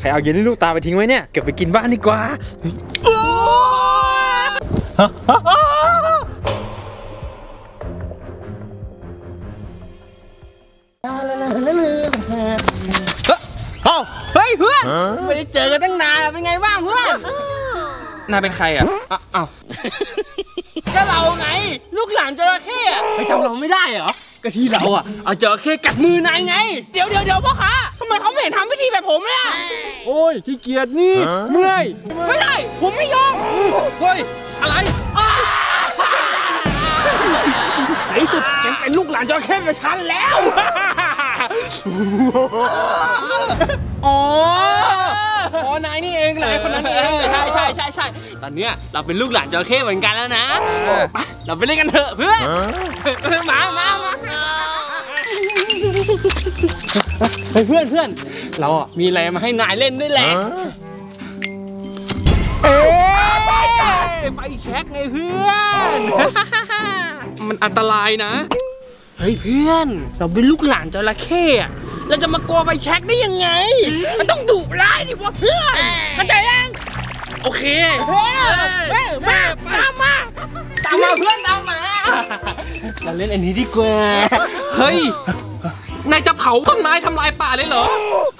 ใครเอาเยลลี่ลูกตาไปทิ้งไว้เนี่ยเก็บไปกินบ้านดีกว่าเฮ้ยเพื่อนไม่ได้เจอกันตั้งนานเป็นไงบ้างเพื่อนนายเป็นใครอ่ะอ้าวก็เราไงลูกหลานจระเข้ไปทำเราไม่ได้เหรอก็ที่เราอ่ะเอาจระเข้กัดมือนายไงเดี๋ยวพ่อค้าทำไมเขาไม่เห็นทำพิธีแบบผมเลยอ่ะโอ้ยขี้เกียจนี่เมื่อยไม่ได้ผมไม่ยอมเฮ้ยอะไรในสุดแกเป็นลูกหลานจระเข้กับฉันแล้วอ๋อนายนี่เองเลยคนนั้นเองใช่ตอนนี้เราเป็นลูกหลานจระเข้เหมือนกันแล้วนะไปเราไปเล่นกันเถอะเพื่อนมาเพื่อนเราอ่ะมีอะไรมาให้นายเล่นด้วยแหละเอ๊ะไปเช็คไงเพื่อนมันอันตรายนะเฮ้ยเพื่อนเราเป็นลูกหลานจระเข้อะเราจะมากลัวไปเช็คได้ยังไงมันต้องดุร้ายดิวะเพื่อนเข้าใจยังโอเคเฮ้ยมาตามมาเพื่อนตามมาเราเล่นอันนี้ดีกว่าเฮ้ยนายจะเผาต้นไม้ทำลายป่าเลยเหรอ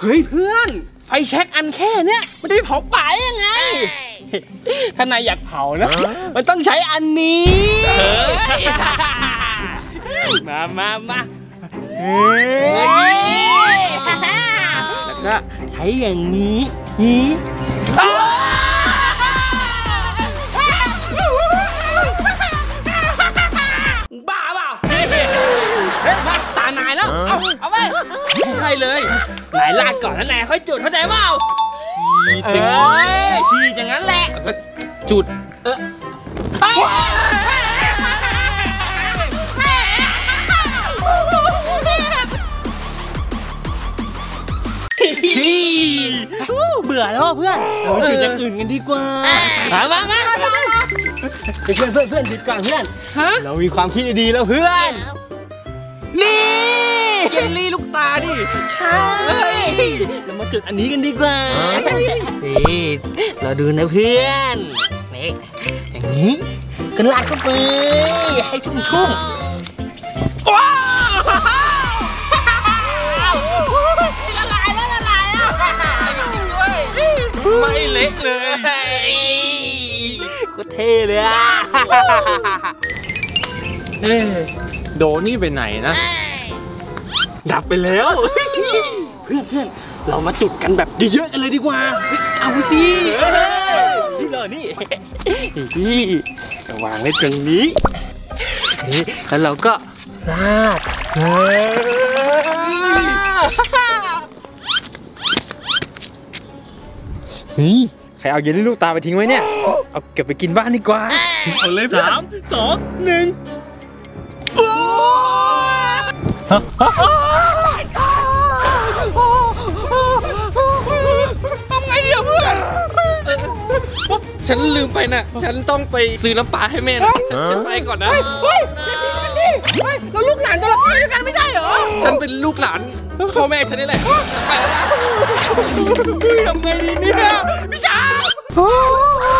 เฮ้ยเพื่อนไฟแช็กอันแค่เนี้ยมันจะไปเผาป่ายังไงถ้านายอยากเผานะมันต้องใช้อันนี้มาแล้วก็ใช้อย่างนี้บ้าเปล่าบ้าตานายแล้วเอาไปใช่เลยนายลาดก่อนแล้วนายค่อยจุดเข้าใจเปล่าชี้อย่างนั้นแหละจุดเบื่อแล้วเพื่อนเราไปจุดอย่างอื่นกันดีกว่ามาเพื่อนดีกว่าเพื่อนเรามีความคิดดีแล้วเพื่อนนี่เยลลี่ลูกตาดิใช่เรามาจุดอันนี้กันดีกว่านี่เราดูนะเพื่อนนี่อย่างนี้กันลาดเข้าไปให้ชุ่มๆว้าวละลายแล้วไม่เละเลยโคตรเท่เลยอ่ะโดนี่ไปไหนนะดับไปแล้วเพื่อนเรามาจุดกันแบบเยอะๆกันเลยดีกว่าเอาสินี่เลยนี่วางไว้ตรงนี้แล้วเราก็ลาดนี่ใครเอาเยลลี่ลูกตาไปทิ้งไว้เนี่ยเอาเก็บไปกินบ้านดีกว่าเอาเลย3 2 1ทำไงเดี๋ยวเพื่อนฉันลืมไปนะฉันต้องไปซื้อน้ำปลาให้แม่นะฉันไปก่อนนะเฮ้ยเราลูกหลานตัวละครด้วยกันไม่ใช่เหรอฉันเป็นลูกหลานพ่อแม่ฉันนี่แหละไปแล้วทำไงดีเนี่ยพี่ชาย